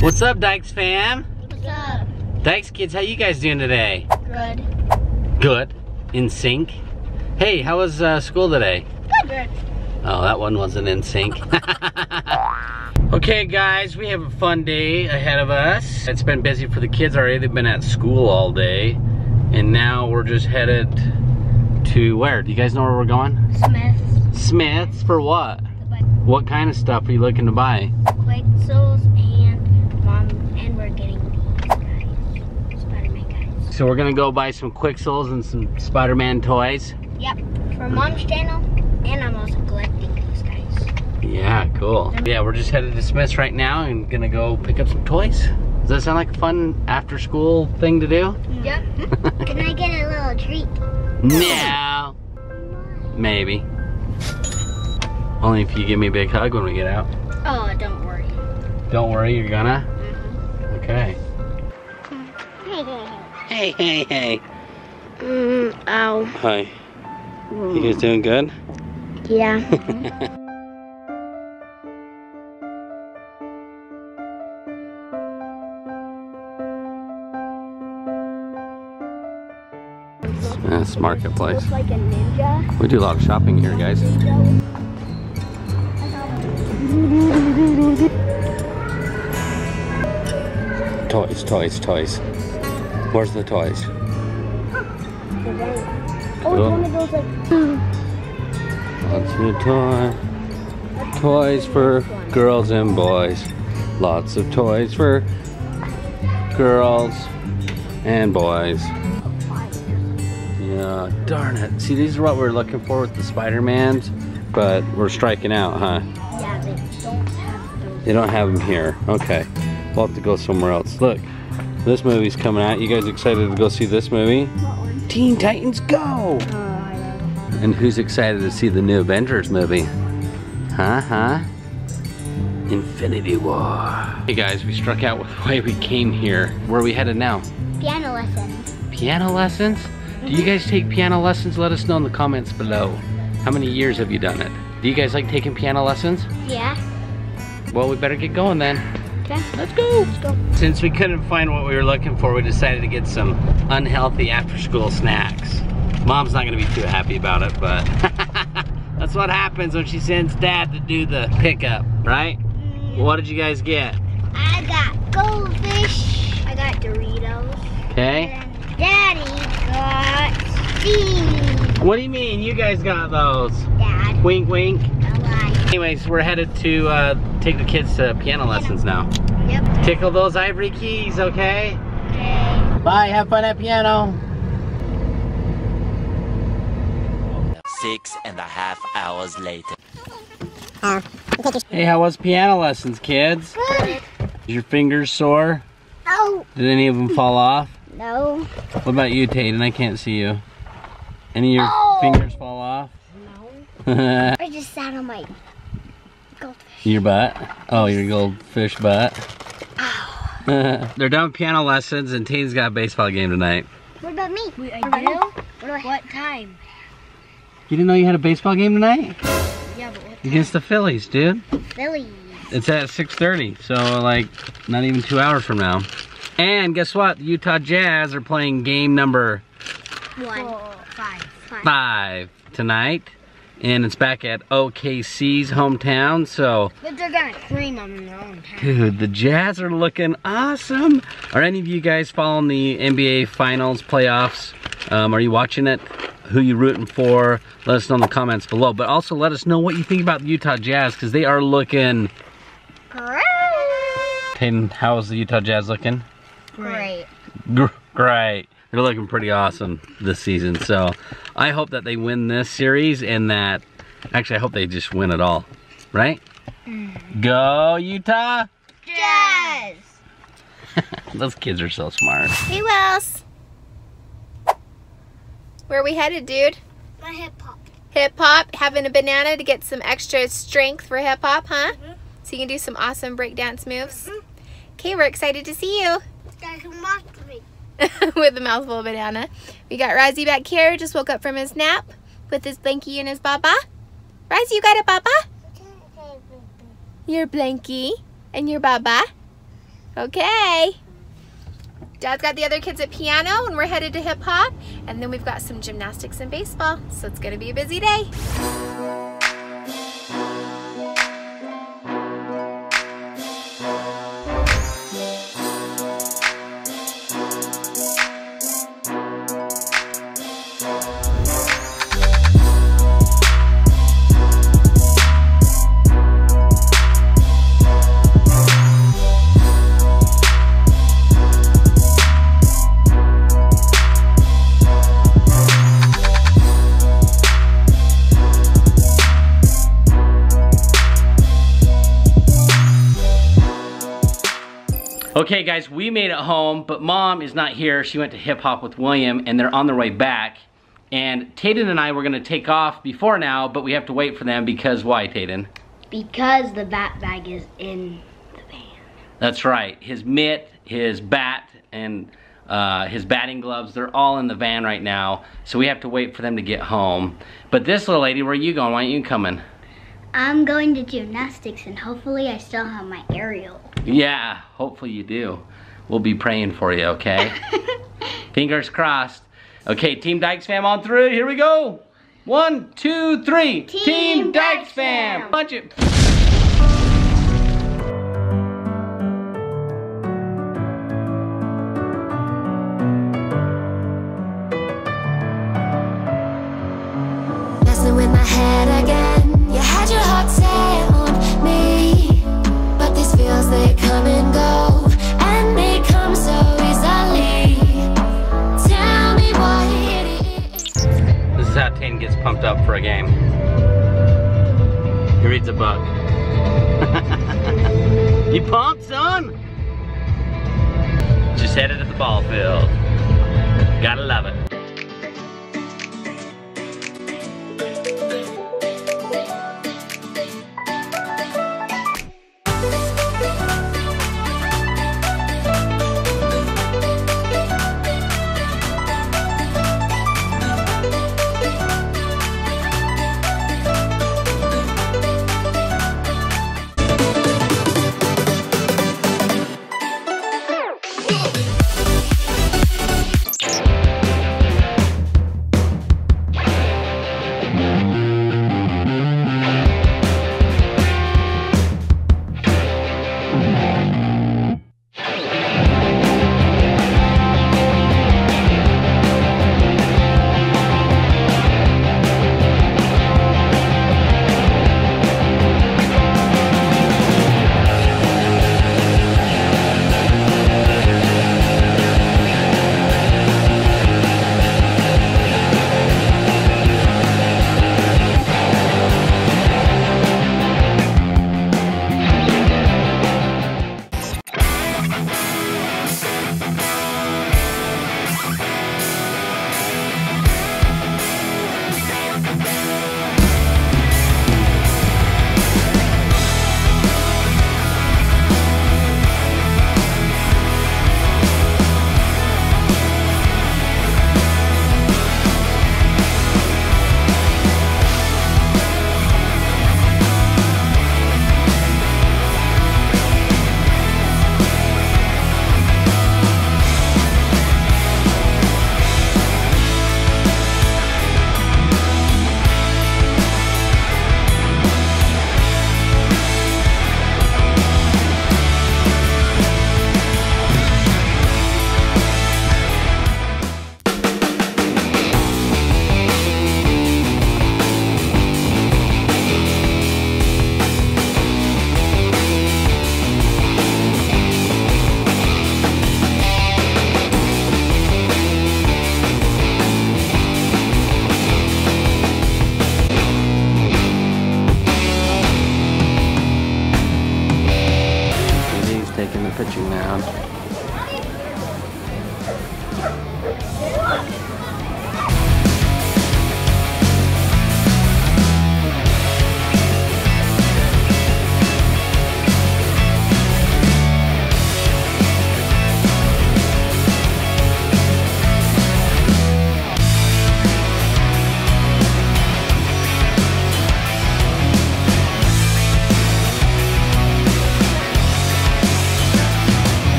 What's up, Dykes fam? What's up? Dykes kids, how you guys doing today? Good. Good? In sync? Hey, how was school today? Good. Oh, that one wasn't in sync. Okay guys, we have a fun day ahead of us. It's been busy for the kids already. They've been at school all day. And now we're just headed to where? Do you guys know where we're going? Smith's. Smith's for what? What kind of stuff are you looking to buy? Quixels and Mom, and we're getting these guys, Spider-Man guys. So we're gonna go buy some Quixels and some Spider-Man toys? Yep, for Mom's channel, and I'm also collecting these guys. Yeah, cool. Yeah, we're just headed to Smith's right now and gonna go pick up some toys. Does that sound like a fun after-school thing to do? Yep. Can I get a little treat? No. Maybe. Only if you give me a big hug when we get out. Oh, don't worry. Don't worry, you're gonna? Mm-hmm. Okay. Hey, hey, hey. Ow. Hi. Ooh. You guys doing good? Yeah. That's marketplace. Like a ninja. We do a lot of shopping here, guys. Toys, toys, toys. Where's the toys? Oh, it's one of those like... Lots of toys. Toys for girls and boys. Lots of toys for girls and boys. Yeah, darn it. See, these are what we're looking for with the Spider-Mans, but we're striking out, huh? They don't have them here. Okay, we'll have to go somewhere else. Look, this movie's coming out. You guys excited to go see this movie? Teen Titans Go! And who's excited to see the new Avengers movie? Huh? Infinity War. Hey guys, we struck out with the way we came here. Where are we headed now? Piano lessons. Piano lessons? Do you guys take piano lessons? Let us know in the comments below. How many years have you done it? Do you guys like taking piano lessons? Yeah. Well, we better get going then. Okay. Let's go. Let's go. Since we couldn't find what we were looking for, we decided to get some unhealthy after-school snacks. Mom's not gonna be too happy about it, but that's what happens when she sends Dad to do the pickup, right? Yeah. What did you guys get? I got goldfish. I got Doritos. Okay. And Daddy got these. What do you mean you guys got those? Dad. Wink, wink. Anyways, we're headed to take the kids to piano lessons now. Yep. Tickle those ivory keys, okay? Okay. Bye, have fun at piano. 6.5 hours later. Hey, how was piano lessons, kids? Good. Is your fingers sore? No. Did any of them fall off? No. What about you, Tayden? I can't see you. Any of your fingers fall off? No. I just sat on my... goldfish. Your butt? Oh, your goldfish butt. Ow. They're done with piano lessons and Tayden's got a baseball game tonight. What about me? Wait, what time? You didn't know you had a baseball game tonight? Yeah, but what time? Against the Phillies, dude. Phillies. It's at 6:30, so like not even 2 hours from now. And guess what? The Utah Jazz are playing game number... 5 tonight. And it's back at OKC's hometown, so... But they're gonna cream them in their hometown. Dude, the Jazz are looking awesome. Are any of you guys following the NBA Finals playoffs? Are you watching it? Who you rooting for? Let us know in the comments below. But also let us know what you think about the Utah Jazz, because they are looking... Great! Tayden, how is the Utah Jazz looking? Great. Great. They're looking pretty awesome this season, so I hope that they win this series and that, actually I hope they just win it all, right? Mm. Go Utah Jazz! Those kids are so smart. Hey Wells! Where are we headed, dude? My hip hop. Hip hop, having a banana to get some extra strength for hip hop, huh? Mm-hmm. So you can do some awesome breakdance moves. Okay, we're excited to see you. Guys, watch me. With a mouthful of banana. We got Razzie back here, just woke up from his nap with his blankie and his baba. Razzie, you got a baba? Your blankie and your baba. Okay. Dad's got the other kids at piano and we're headed to hip hop. And then we've got some gymnastics and baseball. So it's gonna be a busy day. Okay guys, we made it home, but Mom is not here. She went to hip hop with William and they're on their way back. And Tayden and I were gonna take off before now, but we have to wait for them because why, Tayden? Because the bat bag is in the van. That's right, his mitt, his bat, and his batting gloves, they're all in the van right now. So we have to wait for them to get home. But this little lady, where are you going? Why aren't you coming? I'm going to gymnastics and hopefully I still have my aerial. Yeah, hopefully you do. We'll be praying for you, okay? Fingers crossed. Okay, Team Dykes Fam on through. Here we go. 1, 2, 3. Team Dykes Fam. Punch it. Messing with my head again. You had your heart set on me. Feels they come and go, and they come so easily. Tell me why it is. This is how Tayden gets pumped up for a game. He reads a book. You pumped, son? Just headed to the ball field. Gotta love it.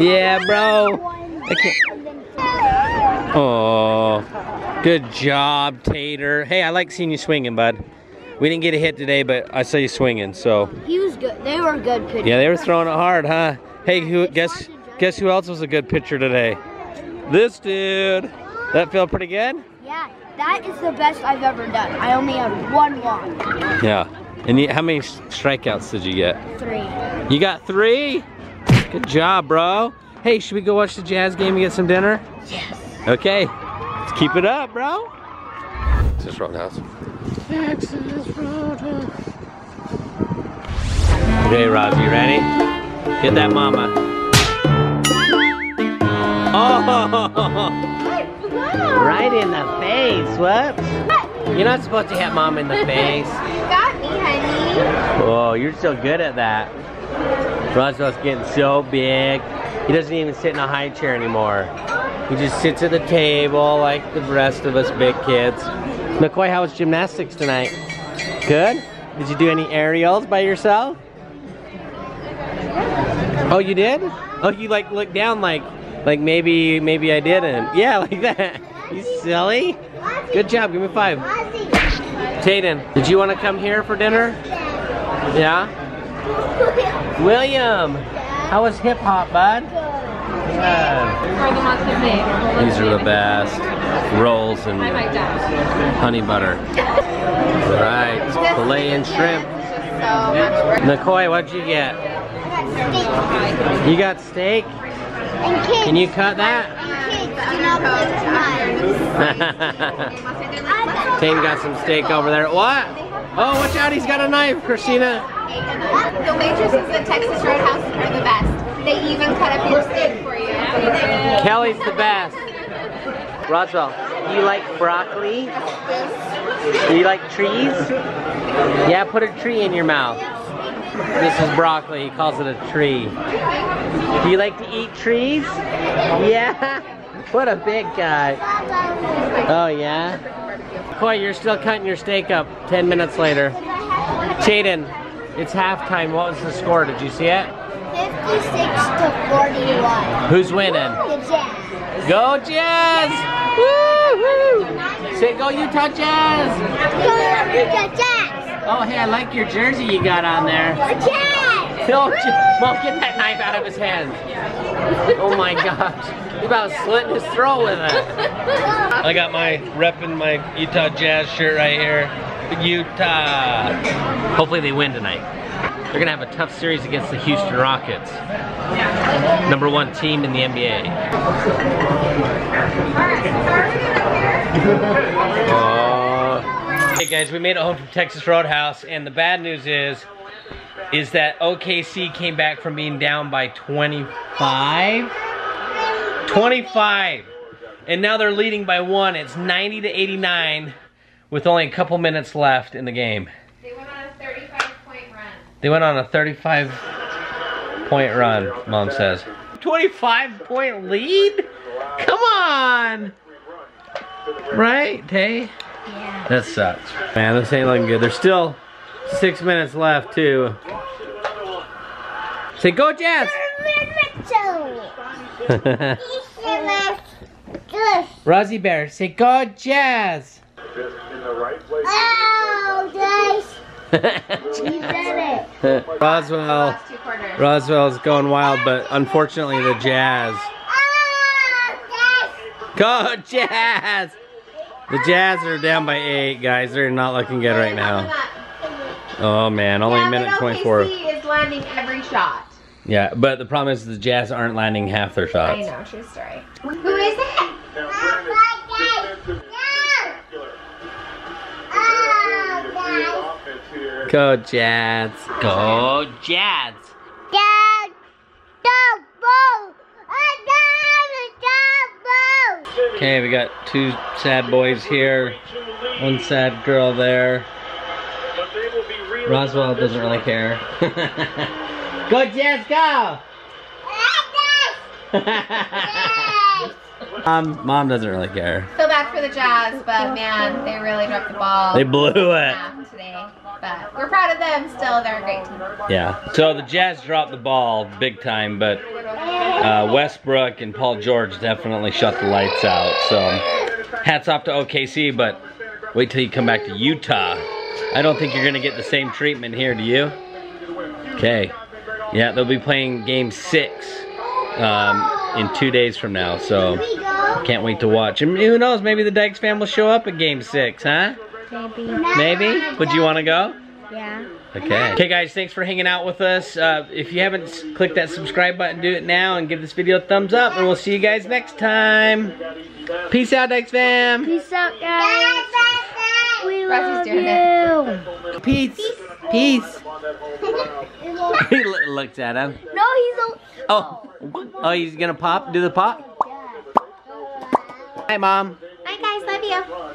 Yeah, bro. Oh, good job, Tater. Hey, I like seeing you swinging, bud. We didn't get a hit today, but I saw you swinging, so. He was good. They were good pitchers. Yeah, they were throwing it hard, huh? Hey, who? Guess who else was a good pitcher today? This dude. That felt pretty good? Yeah, that is the best I've ever done. I only had one walk. Yeah. And how many strikeouts did you get? 3. You got 3? Good job, bro. Hey, should we go watch the Jazz game and get some dinner? Yes. Okay. Let's keep it up, bro. Texas Roadhouse. Texas Roadhouse. Okay, Rob, you ready? Get that mama. Oh! Right in the face, whoops. You're not supposed to hit mom in the face. You got me, honey. Oh, you're so good at that. Roswell's getting so big. He doesn't even sit in a high chair anymore. He just sits at the table like the rest of us big kids. Nikoi, how was gymnastics tonight? Good? Did you do any aerials by yourself? Oh, you did? Oh, you like looked down like maybe I didn't. Yeah, like that. You silly. Good job, give me 5. Tayden, did you want to come here for dinner? Yeah? William, how was hip hop, bud? These are the best. Rolls and honey butter. All right, filet and shrimp. Nikoi, what'd you get? You got steak? And kids. Can you cut that? Tayden got some steak over there. What? Oh, watch out, he's got a knife, Christina. The waitresses at Texas Roadhouse are the best. They even cut up your steak for you. Kelly's the best. Roswell, do you like broccoli? Do you like trees? Yeah, put a tree in your mouth. This is broccoli, he calls it a tree. Do you like to eat trees? Yeah? What a big guy. Oh yeah? Nikoi, you're still cutting your steak up 10 minutes later. Tayden, it's halftime. What was the score? Did you see it? 56-41. Who's winning? The Jazz. Go Jazz! Woo-hoo! Say go Utah Jazz! Go Utah Jazz! Oh, hey, I like your jersey you got on there. Jazz! No, Mom, get that knife out of his hand. Oh my gosh. He about slit his throat with it. I got my repping my Utah Jazz shirt right here. Utah. Hopefully they win tonight. They're gonna have a tough series against the Houston Rockets. #1 team in the NBA. Hey guys, we made it home from Texas Roadhouse, and the bad news is that OKC came back from being down by 25, and now they're leading by 1. It's 90-89 with only a couple minutes left in the game. They went on a 35-point run. They went on a 35-point run, Mom says. 25-point lead? Come on! Right, Tay? Yeah. That sucks. Man, this ain't looking good. There's still 6 minutes left, too. Say, go Jazz! Rosie Bear, say, go Jazz! Oh, guys! You did it! Roswell's going wild, but unfortunately the Jazz. Oh, guys! Go Jazz! The Jazz are down by 8, guys. They're not looking good right now. Oh man, only a minute 24. OKC is landing every shot. Yeah, but the problem is the Jazz aren't landing half their shots. I know, true story. Who is it? Go Jazz! Go Jazz! Jazz! Okay, we got 2 sad boys here, 1 sad girl there. Roswell doesn't really care. Go Jazz, go! Mom doesn't really care. So bad for the Jazz, but man, they really dropped the ball. They blew it today. But we're proud of them still, they're a great team. Yeah, so the Jazz dropped the ball big time, but Westbrook and Paul George definitely shut the lights out. So hats off to OKC, but wait till you come back to Utah. I don't think you're going to get the same treatment here, do you? Okay. Yeah, they'll be playing game 6 in 2 days from now, so can't wait to watch. And who knows, maybe the Dykes fam will show up at game 6, huh? Maybe. Maybe? Would you want to go? Yeah. Okay. Okay, guys, thanks for hanging out with us. If you haven't clicked that subscribe button, do it now and give this video a thumbs up, and we'll see you guys next time. Peace out, Dykes fam. Peace out, guys. We love you. Peace. Peace. He looks at him. No, he's a... Oh. Oh, he's gonna pop? Do the pop? Hi, Mom. Bye, guys. Love you.